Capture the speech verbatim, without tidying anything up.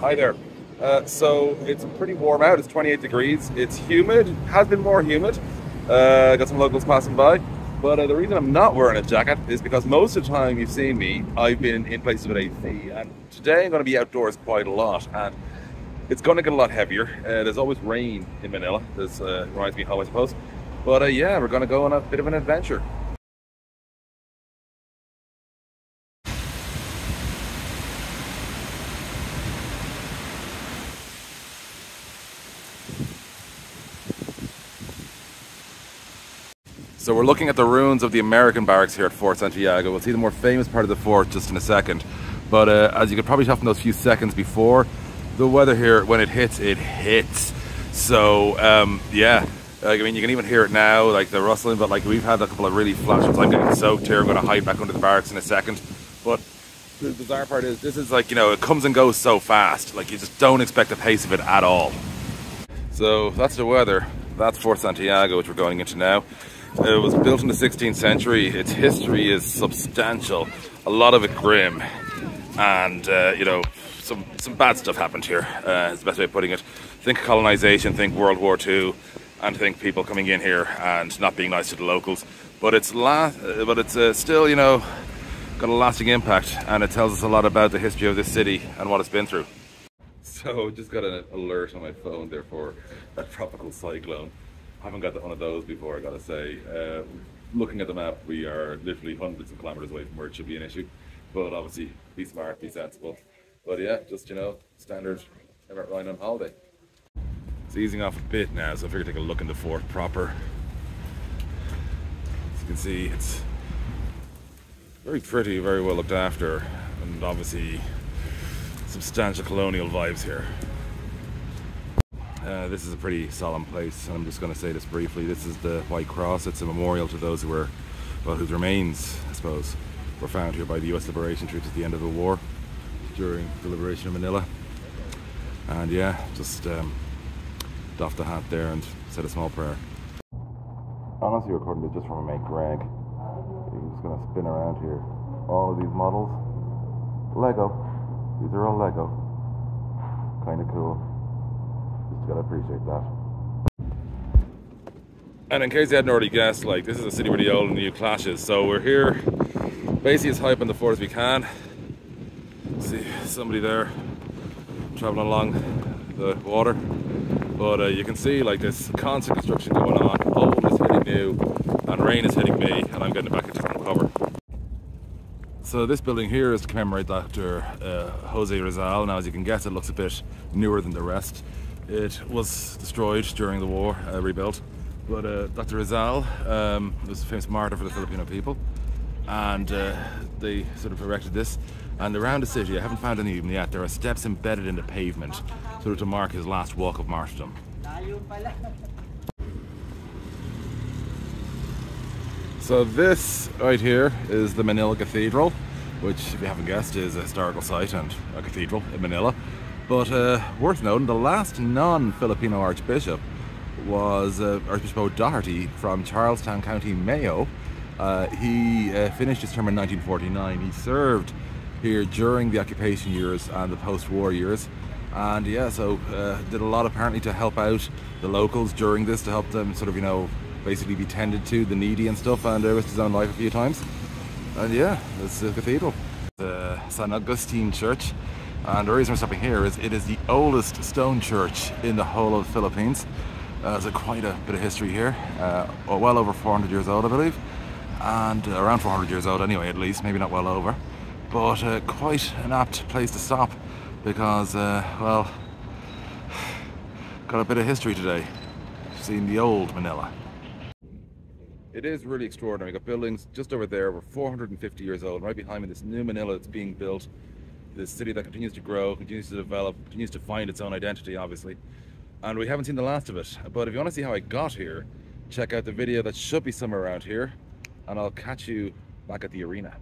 Hi there. Uh, so it's pretty warm out. It's twenty-eight degrees. It's humid. Has been more humid. Uh, got some locals passing by. But uh, the reason I'm not wearing a jacket is because most of the time you've seen me, I've been in places with A C, and today I'm going to be outdoors quite a lot, and it's going to get a lot heavier. Uh, there's always rain in Manila. This uh, reminds me of home, I suppose. But uh, yeah, we're going to go on a bit of an adventure. So we're looking at the ruins of the American barracks here at Fort Santiago. We'll see the more famous part of the fort just in a second. But uh, as you could probably tell from those few seconds before, the weather here, when it hits, it hits. So um, yeah, like, I mean, you can even hear it now, like the rustling, but like we've had a couple of really flash ones. I'm getting soaked here. I'm going to hide back under the barracks in a second. But the bizarre part is this is like, you know, it comes and goes so fast. Like you just don't expect the pace of it at all. So that's the weather. That's Fort Santiago, which we're going into now. It was built in the sixteenth century. Its history is substantial, a lot of it grim, and uh, you know, some some bad stuff happened here, uh, is the best way of putting it. Think colonization, think World War Two, and think people coming in here and not being nice to the locals. But it's la but it's uh, still, you know, got a lasting impact, and it tells us a lot about the history of this city and what it's been through. So just got an alert on my phone there for a tropical cyclone. I haven't got one of those before, I gotta say. Uh, looking at the map, we are literally hundreds of kilometers away from where it should be an issue. But obviously, be smart, be sensible. But yeah, just, you know, standard Emmet Ryan on holiday. It's easing off a bit now, so I figured I'd take a look in the fort proper. As you can see, it's very pretty, very well looked after, and obviously substantial colonial vibes here. Uh, this is a pretty solemn place, and I'm just going to say this briefly. This is the White Cross. It's a memorial to those who were, well, whose remains, I suppose, were found here by the U S Liberation Troops at the end of the war, during the liberation of Manila. And yeah, just um, doffed the hat there and said a small prayer. Honestly, recording this just from my mate Greg. I'm just going to spin around here. All of these models, Lego. These are all Lego. Kind of cool. Just gotta appreciate that. And in case you hadn't already guessed, like, this is a city where the old and new clashes. So we're here, basically as high up in the fort as we can. See somebody there traveling along the water, but uh, you can see like this constant construction going on. Old is hitting new, and rain is hitting me, and I'm getting back into some cover. So this building here is to commemorate Doctor Uh, José Rizal. Now, as you can guess, it looks a bit newer than the rest. It was destroyed during the war, uh, rebuilt. But uh, Doctor Rizal um, was a famous martyr for the Filipino people, and uh, they sort of erected this. And around the city, I haven't found any of them yet, there are steps embedded in the pavement, sort of to mark his last walk of martyrdom. So this right here is the Manila Cathedral, which, if you haven't guessed, is a historical site and a cathedral in Manila. But uh, worth noting, the last non-Filipino archbishop was uh, Archbishop O'Doherty from Charlestown County, Mayo. Uh, he uh, finished his term in nineteen forty-nine. He served here during the occupation years and the post-war years. And yeah, so uh, did a lot apparently to help out the locals during this, to help them sort of, you know, basically be tended to, the needy and stuff, and uh, risked his own life a few times. And yeah, it's the cathedral. The San Agustin Church. And the reason we're stopping here is it is the oldest stone church in the whole of the Philippines. Uh, there's a quite a bit of history here, uh, well over four hundred years old, I believe, and uh, around four hundred years old anyway, at least, maybe not well over. But uh, quite an apt place to stop because, uh, well, got a bit of history today, seeing the old Manila. It is really extraordinary. We've got buildings just over there, over four hundred fifty years old, right behind me, this new Manila that's being built. This city that continues to grow, continues to develop, continues to find its own identity, obviously. And we haven't seen the last of it. But if you want to see how I got here, check out the video that should be somewhere around here. And I'll catch you back at the arena.